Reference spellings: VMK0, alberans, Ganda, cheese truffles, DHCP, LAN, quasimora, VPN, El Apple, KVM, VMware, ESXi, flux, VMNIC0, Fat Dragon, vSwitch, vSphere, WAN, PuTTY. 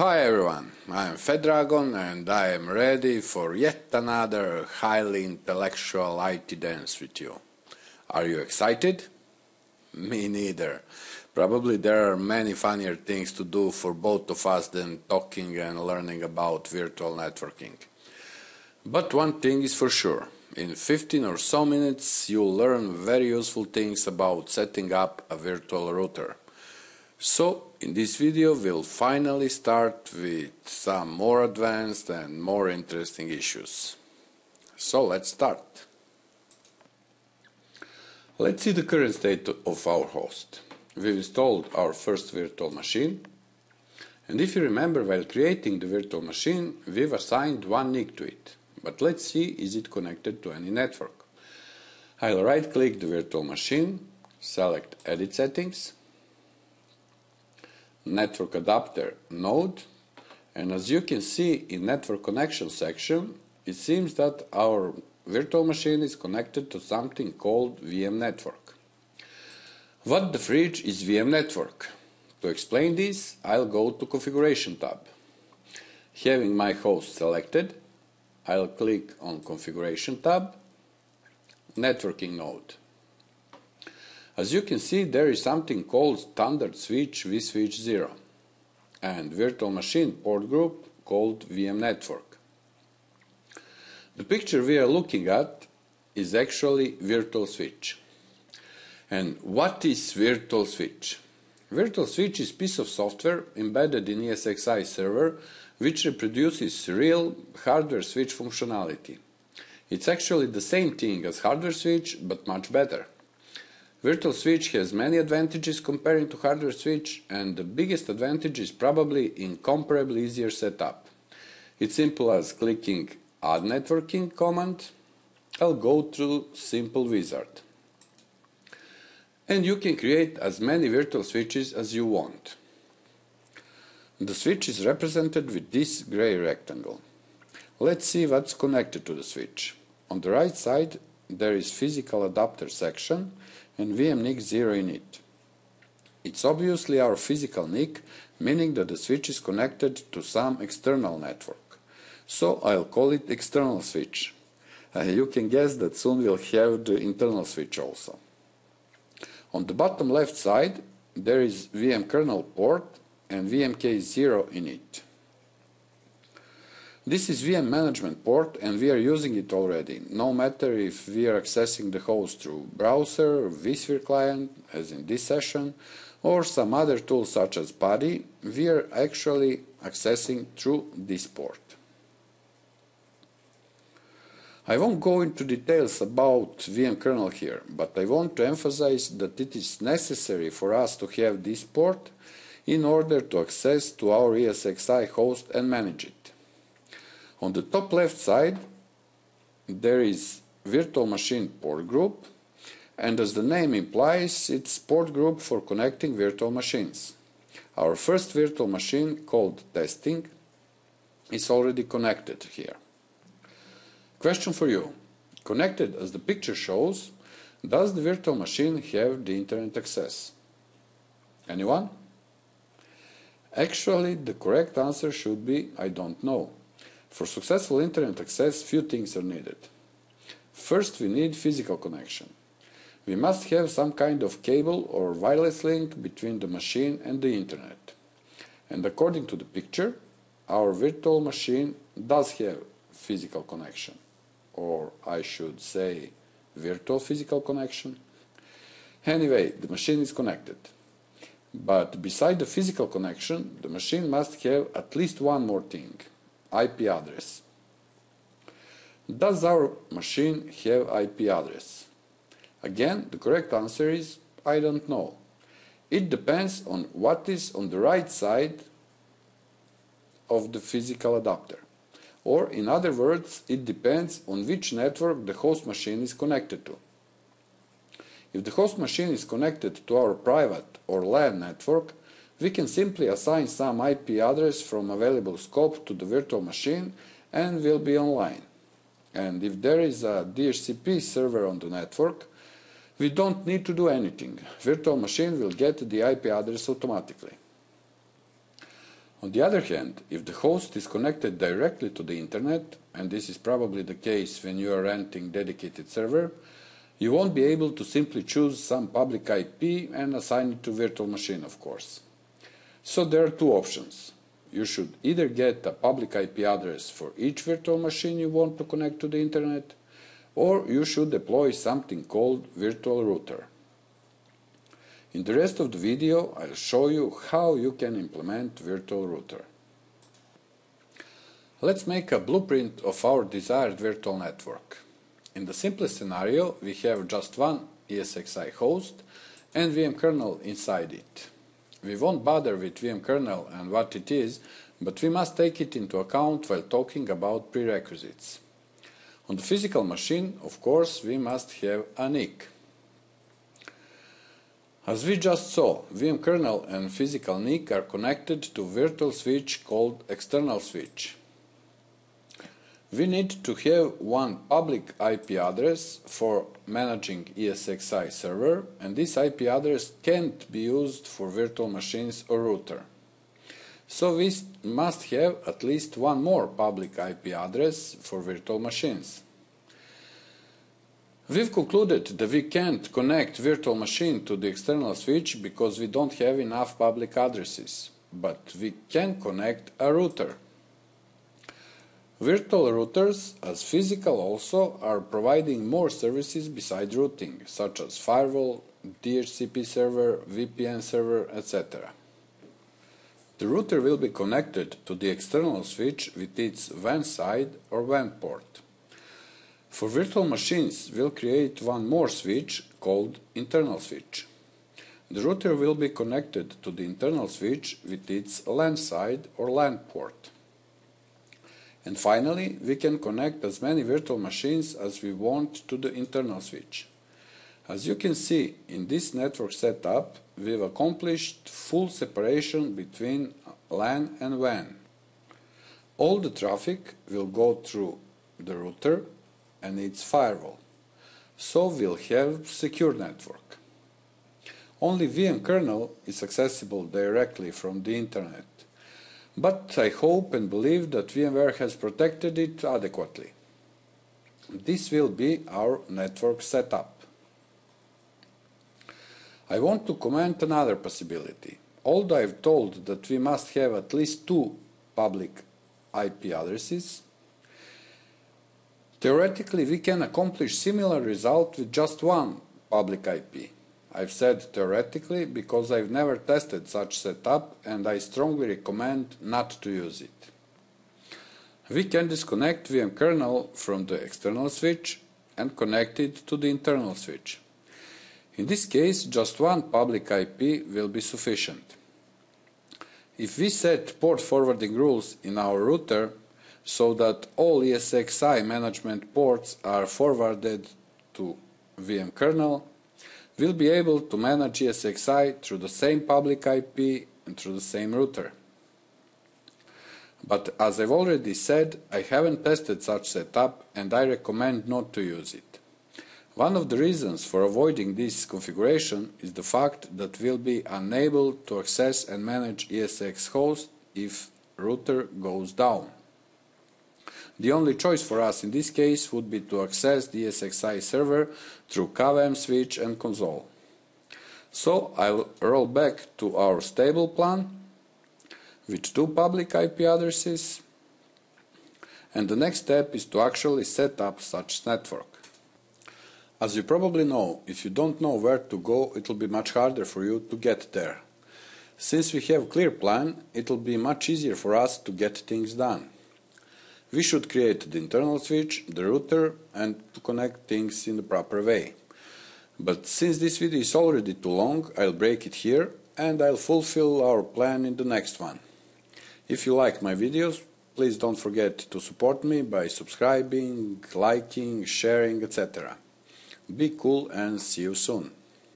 Hi everyone, I am Fat Dragon and I am ready for yet another highly intellectual IT dance with you. Are you excited? Me neither. Probably there are many funnier things to do for both of us than talking and learning about virtual networking. But one thing is for sure, in 15 or so minutes you'll learn very useful things about setting up a virtual router. So, in this video we'll finally start with some more advanced and more interesting issues. So let's start. Let's see the current state of our host. We've installed our first virtual machine, and if you remember, while creating the virtual machine we've assigned one NIC to it. But let's see, is it connected to any network? I'll right click the virtual machine, select Edit Settings, Network Adapter Node, and as you can see in Network Connection section, it seems that our virtual machine is connected to something called VM Network. What the fridge is VM Network? To explain this, I'll go to Configuration tab. Having my host selected, I'll click on Configuration tab, Networking Node. As you can see, there is something called standard switch vSwitch 0 and virtual machine port group called VM Network. The picture we are looking at is actually virtual switch. And what is virtual switch? Virtual switch is a piece of software embedded in ESXi server which reproduces real hardware switch functionality. It's actually the same thing as hardware switch, but much better. Virtual switch has many advantages comparing to hardware switch, and the biggest advantage is probably incomparably easier setup. It's simple as clicking Add Networking command. I'll go through Simple Wizard. And you can create as many virtual switches as you want. The switch is represented with this gray rectangle. Let's see what's connected to the switch. On the right side there is Physical Adapter section and VMNIC0 in it. It's obviously our physical NIC, meaning that the switch is connected to some external network. So I'll call it external switch. You can guess that soon we'll have the internal switch also. On the bottom left side there is VM kernel port and VMK0 in it. This is VM management port and we are using it already, no matter if we are accessing the host through browser, vSphere client, as in this session, or some other tool such as PuTTY, we are actually accessing through this port. I won't go into details about VM kernel here, but I want to emphasize that it is necessary for us to have this port in order to access to our ESXi host and manage it. On the top left side there is virtual machine port group, and as the name implies, it's port group for connecting virtual machines. Our first virtual machine, called testing, is already connected here. Question for you. Connected as the picture shows, does the virtual machine have the internet access? Anyone? Actually, the correct answer should be I don't know. For successful internet access, few things are needed. First, we need physical connection. We must have some kind of cable or wireless link between the machine and the internet. And according to the picture, our virtual machine does have physical connection, or I should say virtual physical connection. Anyway, the machine is connected. But beside the physical connection, the machine must have at least one more thing. IP address. Does our machine have IP address? Again, the correct answer is I don't know. It depends on what is on the right side of the physical adapter. Or in other words, it depends on which network the host machine is connected to. If the host machine is connected to our private or LAN network, we can simply assign some IP address from available scope to the virtual machine and will be online. And if there is a DHCP server on the network, we don't need to do anything. Virtual machine will get the IP address automatically. On the other hand, if the host is connected directly to the internet, and this is probably the case when you are renting a dedicated server, you won't be able to simply choose some public IP and assign it to virtual machine, of course. So there are two options. You should either get a public IP address for each virtual machine you want to connect to the internet, or you should deploy something called virtual router. In the rest of the video, I'll show you how you can implement virtual router. Let's make a blueprint of our desired virtual network. In the simplest scenario, we have just one ESXi host and VM kernel inside it. We won't bother with VM kernel and what it is, but we must take it into account while talking about prerequisites. On the physical machine, of course, we must have a NIC. As we just saw, VM kernel and physical NIC are connected to a virtual switch called external switch. We need to have one public IP address for managing ESXi server, and this IP address can't be used for virtual machines or router. So we must have at least one more public IP address for virtual machines. We've concluded that we can't connect virtual machine to the external switch because we don't have enough public addresses, but we can connect a router. Virtual routers, as physical also, are providing more services besides routing, such as firewall, DHCP server, VPN server, etc. The router will be connected to the external switch with its WAN side or WAN port. For virtual machines, we'll create one more switch called internal switch. The router will be connected to the internal switch with its LAN side or LAN port. And finally, we can connect as many virtual machines as we want to the internal switch. As you can see, in this network setup, we've accomplished full separation between LAN and WAN. All the traffic will go through the router and its firewall, so we'll have a secure network. Only VM kernel is accessible directly from the internet, but I hope and believe that VMware has protected it adequately. This will be our network setup. I want to comment another possibility. Although I've told that we must have at least two public IP addresses, theoretically we can accomplish similar result with just one public IP. I've said theoretically because I've never tested such setup and I strongly recommend not to use it. We can disconnect VM kernel from the external switch and connect it to the internal switch. In this case, just one public IP will be sufficient. If we set port forwarding rules in our router so that all ESXi management ports are forwarded to VM kernel, we'll be able to manage ESXi through the same public IP and through the same router. But as I've already said, I haven't tested such setup and I recommend not to use it. One of the reasons for avoiding this configuration is the fact that we'll be unable to access and manage ESX host if router goes down. The only choice for us in this case would be to access the ESXi server through KVM switch and console. So I'll roll back to our stable plan with two public IP addresses, and the next step is to actually set up such network. As you probably know, if you don't know where to go, it'll be much harder for you to get there. Since we have a clear plan, it'll be much easier for us to get things done. We should create the internal switch, the router, and to connect things in the proper way. But since this video is already too long, I'll break it here and I'll fulfill our plan in the next one. If you like my videos, please don't forget to support me by subscribing, liking, sharing, etc. Be cool and see you soon.